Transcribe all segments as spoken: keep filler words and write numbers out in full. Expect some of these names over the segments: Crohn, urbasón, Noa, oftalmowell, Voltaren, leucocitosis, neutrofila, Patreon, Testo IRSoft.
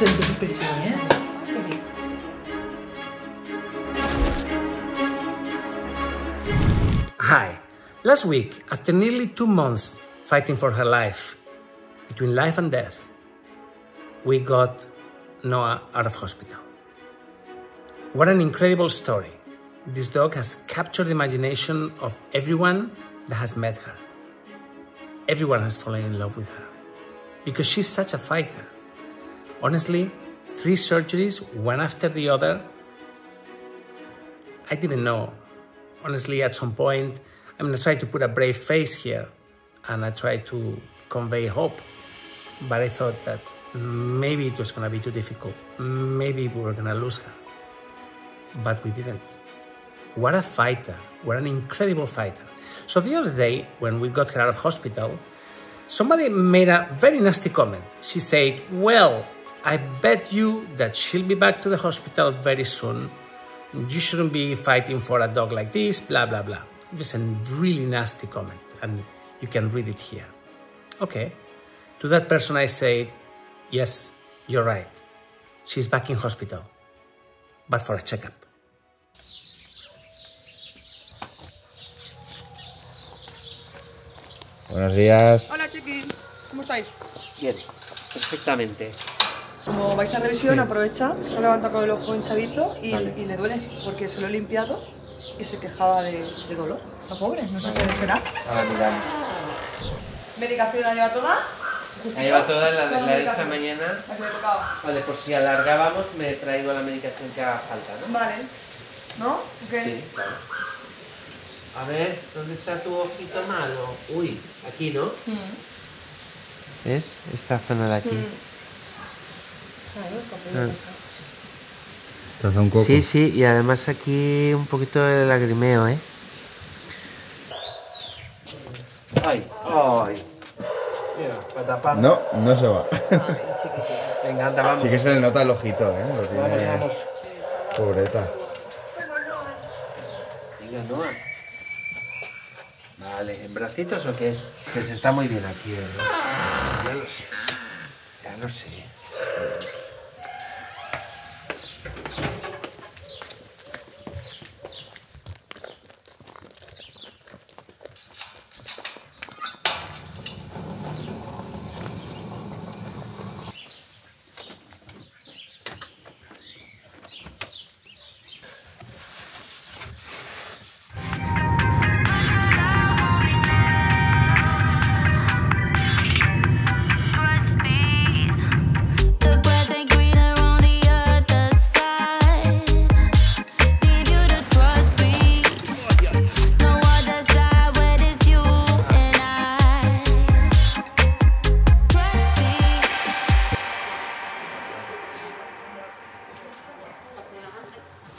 ten to pečeně. Hi. Last week, after nearly two months fighting for her life, between life and death, we got Noa out of hospital. What an incredible story. This dog has captured the imagination of everyone that has met her. Everyone has fallen in love with her because she's such a fighter. Honestly, three surgeries, one after the other. I didn't know. Honestly, at some point, I'm gonna try to put a brave face here and I tried to convey hope, but I thought that maybe it was gonna be too difficult. Maybe we were gonna lose her, but we didn't. What a fighter, what an incredible fighter. So the other day, when we got her out of hospital, somebody made a very nasty comment. She said, well, I bet you that she'll be back to the hospital very soon. You shouldn't be fighting for a dog like this, blah, blah, blah. It was a really nasty comment and you can read it here. Okay, to that person I say, yes, you're right. She's back in hospital, but for a checkup. Buenos días. Hola, chiquis. ¿Cómo estáis? Bien, perfectamente. Como vais a revisión, sí. Aprovecha, se ha levantado con el ojo hinchadito y, y le duele porque se lo he limpiado y se quejaba de, de dolor. Está pobre, no sé qué será. Ahora miramos. ¿Medicación la lleva toda? La lleva toda, la, la, la de esta mañana. La que me tocaba. Vale, por si alargábamos me he traído la medicación que haga falta, ¿no? Vale. ¿No? Okay. Sí, claro. A ver, ¿dónde está tu ojito malo? Uy, aquí, ¿no? Mm. ¿Ves? Esta zona de aquí. Mm. Ah. Estás un coco. Sí, sí, y además aquí un poquito de lagrimeo, ¿eh? ¡Ay! ¡Ay! Mira, para tapar. No, no se va. Ay, chiquitito. Venga, anda, vamos. Sí que se le nota el ojito, ¿eh? Lo vale, vamos. Pobreta. Venga, no. Vale, ¿en bracitos o qué? Es que se está muy bien aquí, ¿verdad? Sí, ya lo sé. Ya lo sé. Se está bien aquí.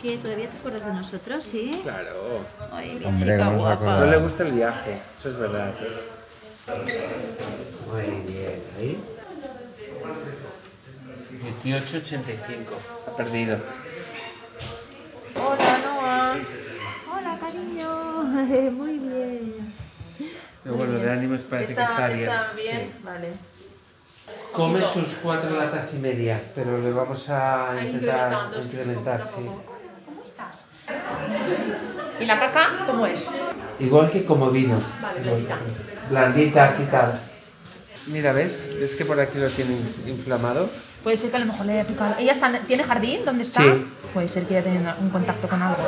¿Qué? ¿Todavía te acuerdas de nosotros? Sí. Claro. Ay, mi hombre, chica guapa. No le gusta el viaje, eso es verdad. Muy bien, ahí. dieciocho ochenta y cinco, ha perdido. Hola, Noa. Hola, cariño. Muy bien. Pero bueno, de ánimos parece que está bien. ¿Está bien? Sí. Vale. Come sus cuatro latas y media, pero le vamos a intentar incrementar, sí. ¿Cómo estás? ¿Y la caca cómo es? Igual que como vino. Vale, blandita. Blandita, así tal. Mira, ¿ves? ¿Ves que por aquí lo tiene inflamado? Puede ser que a lo mejor le haya picado. ¿Ella está, tiene jardín? ¿Dónde está? Sí. Puede ser que haya tenido un contacto con algo.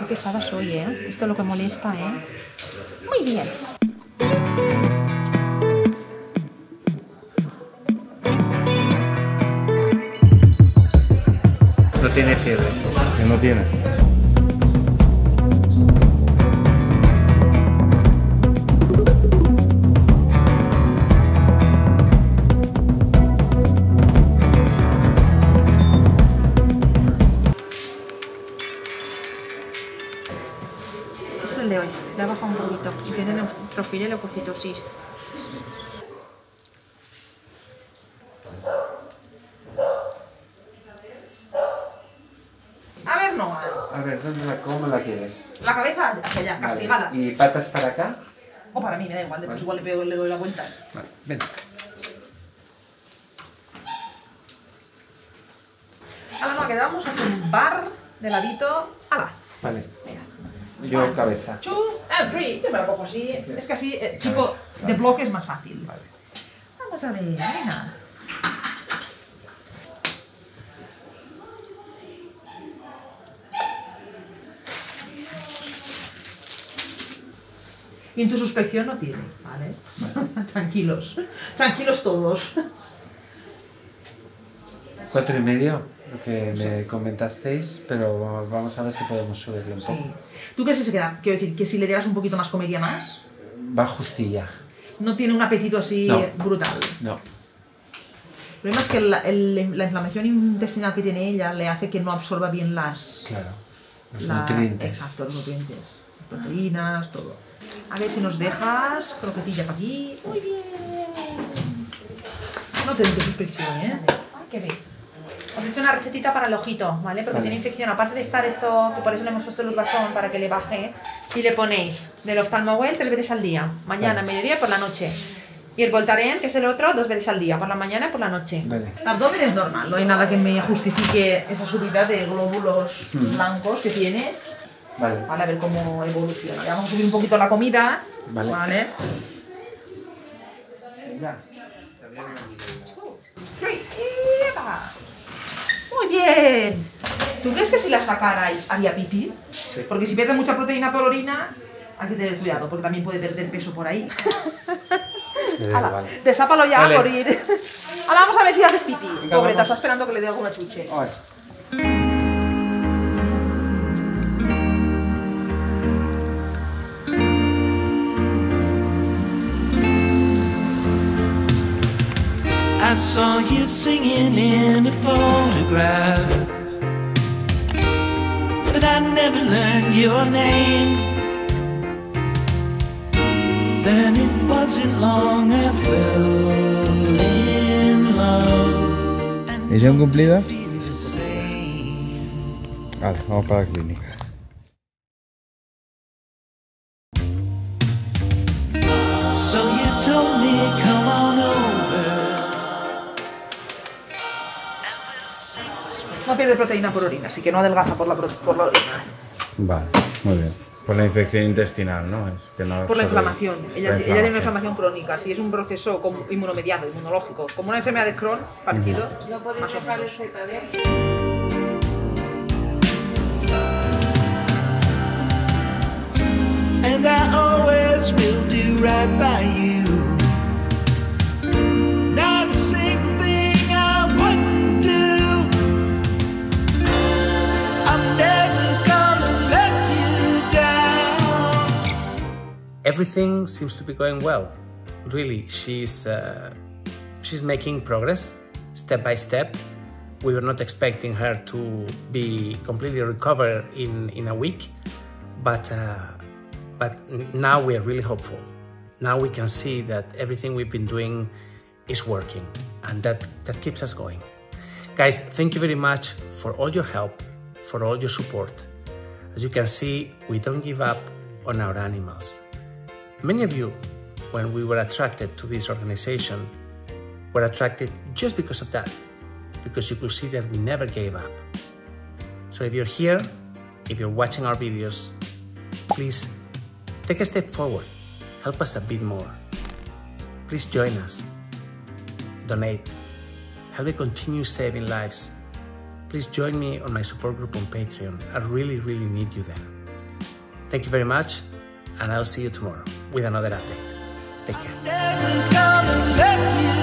Qué pesada soy, ¿eh? Esto es lo que molesta, ¿eh? Muy bien. No tiene fiebre. Que no tiene. Es el de hoy. Le ha bajado un poquito. Y tiene neutrofila y leucocitosis. A ver, ¿dónde la, ¿cómo la quieres? La cabeza hacia allá, castigada. Vale. ¿Y patas para acá? O para mí, me da igual, después vale. Igual le, le doy la vuelta. Vale, ven. quedamos aquí un bar de ladito. ¡Hala! Vale. Mira. Yo one, cabeza. Two and three. Yo me lo pongo así. Sí. Es que así, eh, tipo cabeza, de vale. bloque es más fácil. Vale. Vamos a ver, venga. Y en tu suspección no tiene, ¿vale? Vale. Tranquilos. Tranquilos todos. Cuatro y medio, lo que me comentasteis, pero vamos a ver si podemos subirle un poco. Sí. ¿Tú crees que se queda? Quiero decir, que si le dieras un poquito más comedia más... Va justilla. No tiene un apetito así no. brutal. No. El problema es que la, el, la inflamación intestinal que tiene ella le hace que no absorba bien las... Claro. Los la, nutrientes. Exacto, los nutrientes. Las proteínas, todo. A ver si nos dejas croquetilla para aquí. Muy bien. No te doy suspensión, ¿eh? Ay, qué bien. Os he hecho una recetita para el ojito, ¿vale? Porque vale. tiene infección. Aparte de estar esto, que por eso le hemos puesto el urbasón para que le baje. Y le ponéis del oftalmowell tres veces al día. Mañana, vale. mediodía y por la noche. Y el voltaren, que es el otro, dos veces al día. Por la mañana y por la noche. Vale. El abdomen es normal. No hay nada que me justifique esa subida de glóbulos hmm. blancos que tiene. Vale. Vale, a ver cómo evoluciona. Ya vamos a subir un poquito la comida. Vale. Vale. Venga. Muy bien. ¿Tú crees que si la sacarais haría pipí? Sí. Porque si pierde mucha proteína por orina, hay que tener cuidado, porque también puede perder peso por ahí. Eh, Ala, vale. Destápalo ya vale. a morir. Ahora vamos a ver si haces pipí. Venga, pobreta, vamos. Está esperando que le dé alguna chuche. Oye. I saw you singing in a photograph, but I never learned your name. Then it wasn't long I fell in love. ¿Misión cumplida? Vale, vamos para la clínica. So you told me come on over. No pierde proteína por orina, así que no adelgaza por la, por la orina. Vale, muy bien. Por la infección intestinal, ¿no? Es que no por la inflamación. Ella, la inflamación. Ella tiene una inflamación crónica. Si es un proceso como inmunomediado, inmunológico, como una enfermedad de Crohn, partido. No podéis dejar el Z D. And I always will do right by you. Not a single thing I wouldn't. Everything seems to be going well. Really, she's uh, she's making progress step by step. We were not expecting her to be completely recovered in in a week, but uh, but now we are really hopeful. Now we can see that everything we've been doing is working, and that that keeps us going. Guys, thank you very much for all your help, for all your support. As you can see, we don't give up on our animals. Many of you, when we were attracted to this organization, were attracted just because of that, because you could see that we never gave up. So if you're here, if you're watching our videos, please take a step forward, help us a bit more. Please join us, donate, help me continue saving lives. Please join me on my support group on Patreon. I really, really need you there. Thank you very much. And I'll see you tomorrow with another update. Take care.